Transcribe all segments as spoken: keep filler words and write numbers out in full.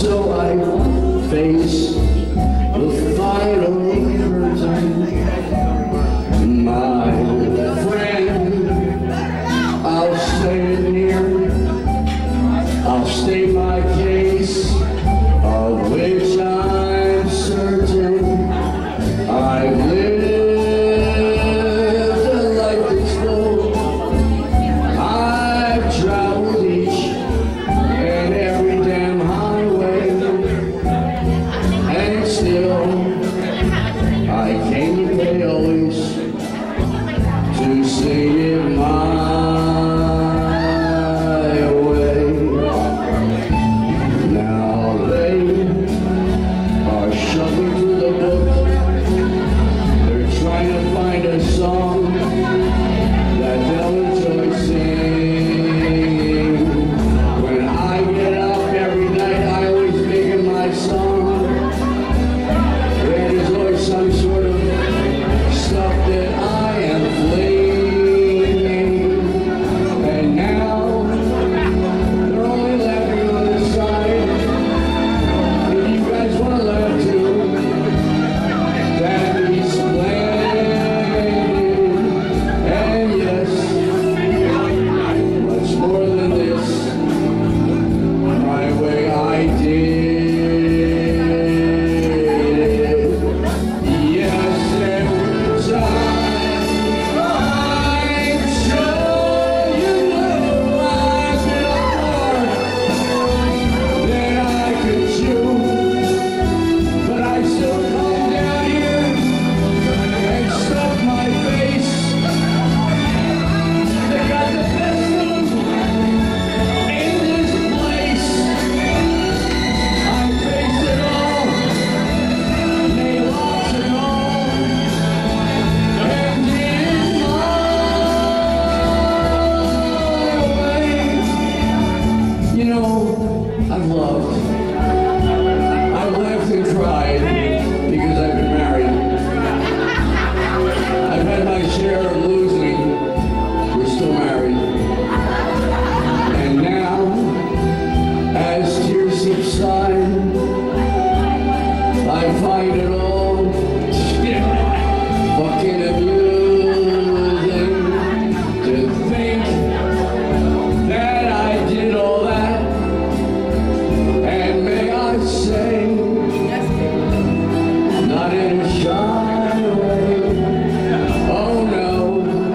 so I face the final curtain. My friend, I'll stay near, I'll state my case, of which I'm certain. I've lived a life that's full, I've traveled each and every damn highway, and still I came to pay always to see it my way. Now they are shuffling through the book, they're trying to find a song that they'll enjoy singing. When I get up every night, I always make it my song. There's always some sort of stuff that I am playing, and now they're only laughing on the side. If you guys want to laugh too, that'd be splendid. And yes, much more than this, my way I did it. Yes, every time I show you love, I've been apart that I could chew, but I still come down here and stuff my face. They got the best of in this place. I faced it all, they lost it all. And in my way, you know, I've loved. I laughed and cried because I've been married. I've had my share of losing. We're still married. And now, as tears subside, I find it all fucking amusing to think that I did all that. And may I say, not in a shy way, oh no,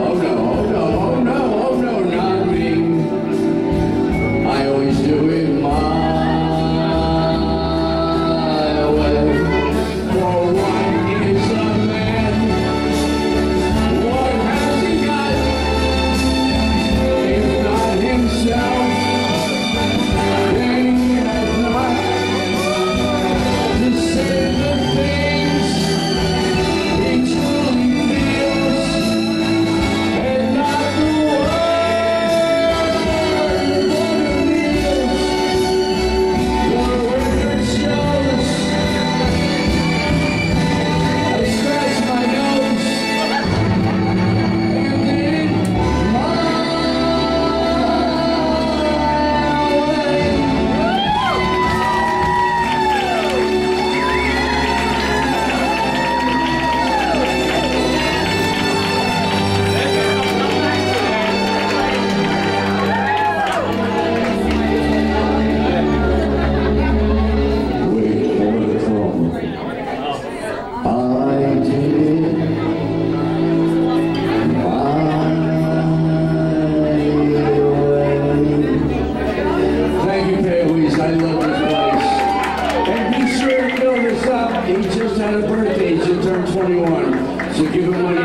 oh no, oh no, oh no, oh no, not me. I always do it my way. For what is a man? What has he got? If not himself, then he has not to say the things he truly feels, and not the words one reveals. The record shows I scratch my nose, and in my way. Wait for the phone. I did it my way. Thank you, Pat Weiss. I love this place. And be sure to fill this up. He just had a birthday. He just turned twenty-one. So give him one.